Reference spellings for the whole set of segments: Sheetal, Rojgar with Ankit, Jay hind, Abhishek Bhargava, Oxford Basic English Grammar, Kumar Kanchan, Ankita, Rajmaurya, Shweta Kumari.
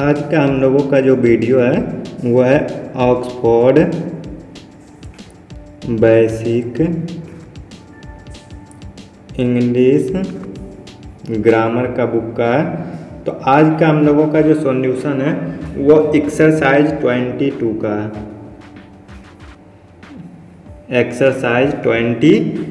आज का हम लोगों का जो वीडियो है वह है ऑक्सफोर्ड बेसिक इंग्लिश ग्रामर का बुक का है। तो आज का हम लोगों का जो सॉल्यूशन है वह एक्सरसाइज 22 का है। एक्सरसाइज 22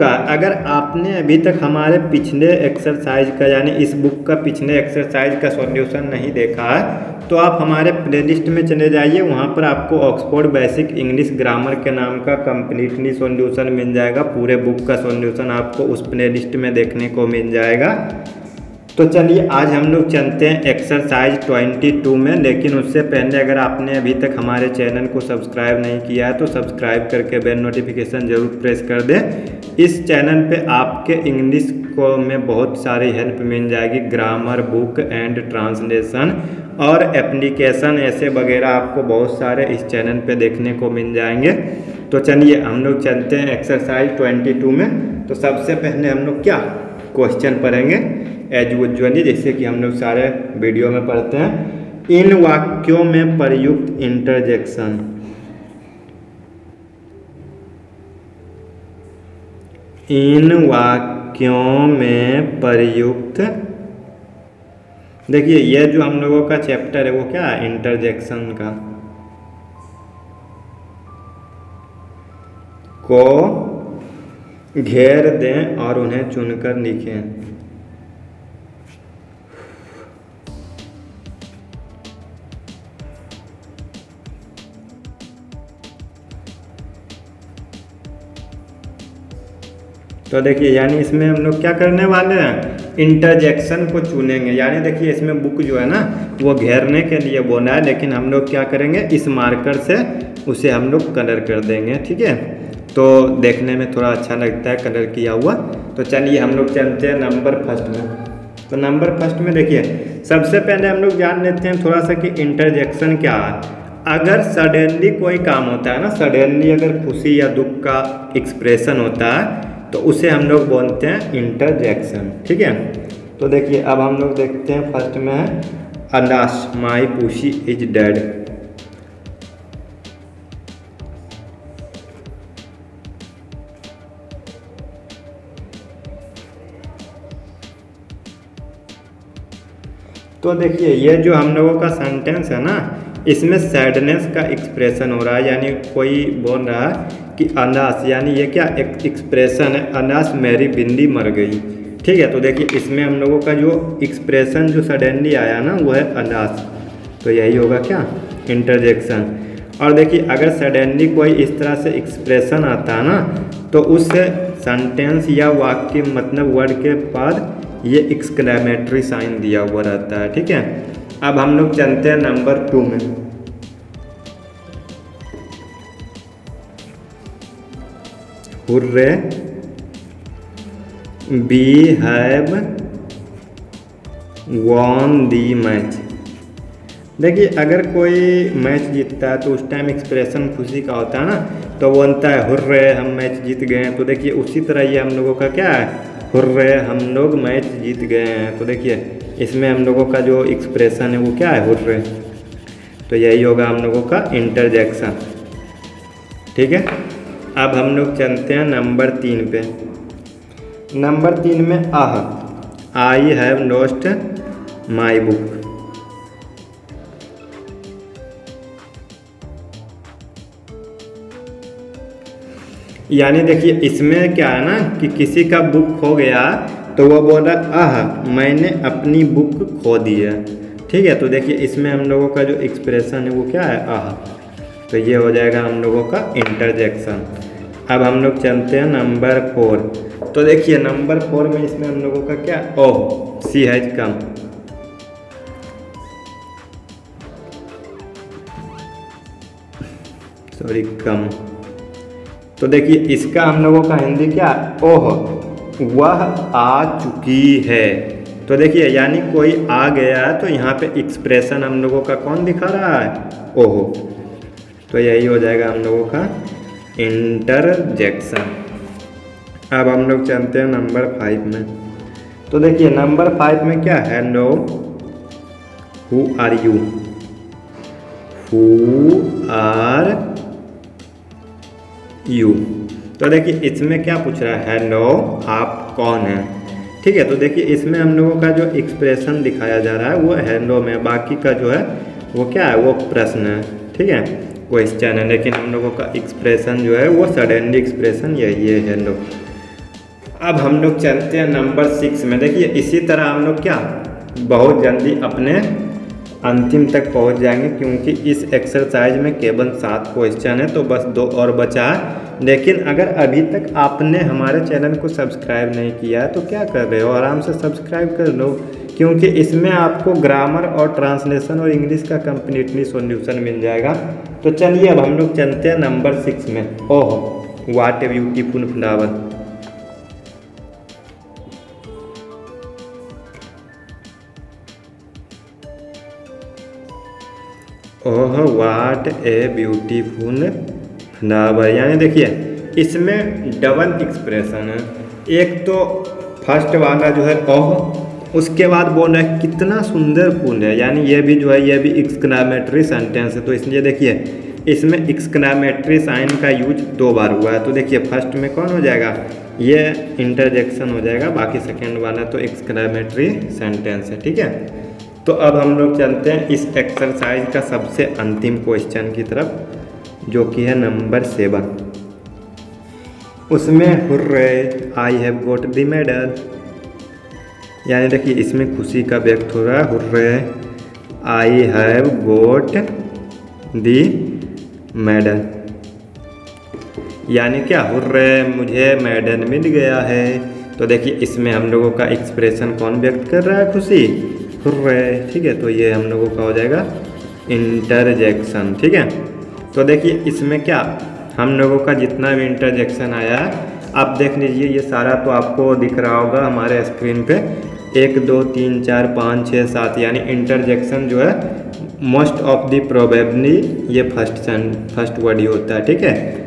का अगर आपने अभी तक हमारे पिछले एक्सरसाइज का यानी इस बुक का पिछले एक्सरसाइज का सॉल्यूशन नहीं देखा है तो आप हमारे प्लेलिस्ट में चले जाइए, वहाँ पर आपको ऑक्सफोर्ड बेसिक इंग्लिश ग्रामर के नाम का कम्प्लीटली सॉल्यूशन मिल जाएगा। पूरे बुक का सॉल्यूशन आपको उस प्लेलिस्ट में देखने को मिल जाएगा। तो चलिए आज हम लोग चलते हैं एक्सरसाइज 22 में, लेकिन उससे पहले अगर आपने अभी तक हमारे चैनल को सब्सक्राइब नहीं किया है तो सब्सक्राइब करके बेल नोटिफिकेशन ज़रूर प्रेस कर दें। इस चैनल पे आपके इंग्लिश को में बहुत सारी हेल्प मिल जाएगी, ग्रामर बुक एंड ट्रांसलेशन और एप्लीकेशन ऐसे वगैरह आपको बहुत सारे इस चैनल पे देखने को मिल जाएंगे। तो चलिए हम लोग चलते हैं एक्सरसाइज 22 में। तो सबसे पहले हम लोग क्या क्वेश्चन पढ़ेंगे एज यूजुअली, जैसे कि हम लोग सारे वीडियो में पढ़ते हैं। इन वाक्यों में प्रयुक्त इंटरजेक्शन, इन वाक्यों में प्रयुक्त, देखिए यह जो हम लोगों का चैप्टर है वो क्या है, इंटरजेक्शन का, को घेर दें और उन्हें चुनकर लिखें। तो देखिए यानी इसमें हम लोग क्या करने वाले हैं, इंटरजेक्शन को चुनेंगे। यानी देखिए इसमें बुक जो है ना वो घेरने के लिए बोला है, लेकिन हम लोग क्या करेंगे इस मार्कर से उसे हम लोग कलर कर देंगे। ठीक है, तो देखने में थोड़ा अच्छा लगता है कलर किया हुआ। तो चलिए हम लोग चलते हैं नंबर फर्स्ट में। तो नंबर फर्स्ट में देखिए सबसे पहले हम लोग जान लेते हैं थोड़ा सा कि इंटरजेक्शन क्या है। अगर सडनली कोई काम होता है ना, सडनली अगर खुशी या दुख का एक्सप्रेशन होता है तो उसे हम लोग बोलते हैं इंटरजेक्शन। ठीक है, तो देखिए अब हम लोग देखते हैं फर्स्ट में है alas my pussy is dead. तो देखिए ये जो हम लोगों का सेंटेंस है ना इसमें सैडनेस का एक्सप्रेशन हो रहा है। यानी कोई बोल रहा है कि अनास, यानी ये क्या एक्सप्रेशन है, अनास मेरी बिंदी मर गई। ठीक है, तो देखिए इसमें हम लोगों का जो एक्सप्रेशन जो सडनली आया ना वो है अनास, तो यही होगा क्या इंटरजेक्शन। और देखिए अगर सडनली कोई इस तरह से एक्सप्रेशन आता ना तो उस सेंटेंस या वाक्य मतलब वर्ड के बाद ये एक्सक्लेमेटरी साइन दिया हुआ रहता है। ठीक है, अब हम लोग चलते हैं नंबर 2 में। Hurray, we have won the match. देखिए अगर कोई मैच जीतता है तो उस टाइम एक्सप्रेशन खुशी का होता है ना, तो बोलता है हुर्रे हम मैच जीत गए हैं। तो देखिए उसी तरह ये हम लोगों का क्या है, हुर्रे हम लोग मैच जीत गए हैं। तो देखिए इसमें हम लोगों का जो एक्सप्रेशन है वो क्या है, हुर्रे, तो यही होगा हम लोगों का इंटरजेक्शन। ठीक है, अब हम लोग चलते हैं नंबर 3 पे। नंबर 3 में ah, I have lost my book. यानी देखिए इसमें क्या है ना कि किसी का बुक खो गया तो वो बोला आह मैंने अपनी बुक खो दी है। ठीक है, तो देखिए इसमें हम लोगों का जो एक्सप्रेशन है वो क्या है, आह, तो ये हो जाएगा हम लोगों का इंटरजेक्शन। अब हम लोग चलते हैं नंबर 4। तो देखिए नंबर 4 में इसमें हम लोगों का क्या, ओह सी हैज कम। सॉरी कम, तो देखिए इसका हम लोगों का हिंदी क्या, ओह वह आ चुकी है। तो देखिए यानी कोई आ गया तो यहाँ पे एक्सप्रेशन हम लोगों का कौन दिखा रहा है, ओह, तो यही हो जाएगा हम लोगों का इंटरजेक्शन। अब हम लोग चलते हैं नंबर 5 में। तो देखिए नंबर 5 में क्या है, hello Who are you? Who are you? तो देखिए इसमें क्या पूछ रहा है, हेलो आप कौन हैं, ठीक है। तो देखिए इसमें हम लोगों का जो एक्सप्रेशन दिखाया जा रहा है वो हेलो में, बाकी का जो है वो क्या है, वो प्रश्न है, ठीक है, क्वेश्चन है। लेकिन हम लोगों का एक्सप्रेशन जो है वो सडनली एक्सप्रेशन यही है, हेलो। अब हम लोग चलते हैं नंबर 6 में। देखिए इसी तरह हम लोग क्या बहुत जल्दी अपने अंतिम तक पहुंच जाएंगे, क्योंकि इस एक्सरसाइज में केवल 7 क्वेश्चन है, तो बस 2 और बचा है। लेकिन अगर अभी तक आपने हमारे चैनल को सब्सक्राइब नहीं किया है तो क्या कर रहे हो, आराम से सब्सक्राइब कर लो, क्योंकि इसमें आपको ग्रामर और ट्रांसलेशन और इंग्लिश का कंप्लीटली सॉल्यूशन मिल जाएगा। तो चलिए अब हम लोग चलते हैं नंबर 6 में। Oh what a beautiful flower. Oh what a beautiful flower, यानी देखिए इसमें डबल एक्सप्रेशन है। एक तो फर्स्ट वाला जो है ओह, उसके बाद बोल रहे हैं कितना सुंदर फूल है, यानी ये भी जो है ये भी एक्सक्लेमेटरी सेंटेंस है। तो इसलिए देखिए इसमें एक्सक्लेमेटरी साइन का यूज 2 बार हुआ है। तो देखिए फर्स्ट में कौन हो जाएगा, ये इंटरजेक्शन हो जाएगा, बाकी सेकेंड वाला तो एक्सक्लेमेटरी सेंटेंस है, ठीक है। तो अब हम लोग चलते हैं इस एक्सरसाइज का सबसे अंतिम क्वेश्चन की तरफ, जो कि है नंबर 7। उसमें hurray I have got the medal, यानी देखिए इसमें खुशी का व्यक्त हो रहा है, hurray I have got the medal, यानी क्या, हुर्रे मुझे मेडल मिल गया है। तो देखिए इसमें हम लोगों का एक्सप्रेशन कौन व्यक्त कर रहा है, खुशी, ठीक है। तो ये हम लोगों का हो जाएगा इंटरजेक्शन, ठीक है। तो देखिए इसमें क्या हम लोगों का जितना भी इंटरजेक्शन आया है आप देख लीजिए, ये सारा तो आपको दिख रहा होगा हमारे स्क्रीन पे, 1 2 3 4 5 6 7, यानी इंटरजेक्शन जो है मोस्ट ऑफ द प्रोबेबली ये फर्स्ट वर्ड ही होता है, ठीक है,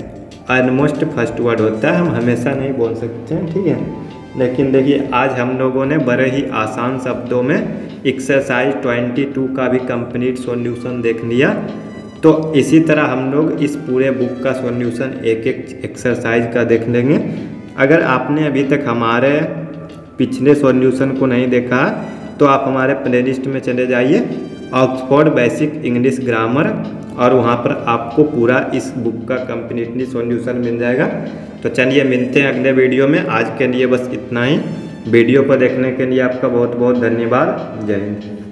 ऑलमोस्ट फर्स्ट वर्ड होता है, हम हमेशा नहीं बोल सकते हैं, ठीक है। लेकिन देखिए आज हम लोगों ने बड़े ही आसान शब्दों में एक्सरसाइज 22 का भी कंप्लीट सॉल्यूशन देख लिया। तो इसी तरह हम लोग इस पूरे बुक का सॉल्यूशन एक एक्सरसाइज का देख लेंगे। अगर आपने अभी तक हमारे पिछले सॉल्यूशन को नहीं देखा तो आप हमारे प्लेलिस्ट में चले जाइए, ऑक्सफोर्ड बेसिक इंग्लिश ग्रामर, और वहाँ पर आपको पूरा इस बुक का कंप्लीटली सॉल्यूशन मिल जाएगा। तो चलिए मिलते हैं अगले वीडियो में, आज के लिए बस इतना ही। वीडियो को देखने के लिए आपका बहुत बहुत धन्यवाद, जय हिंद।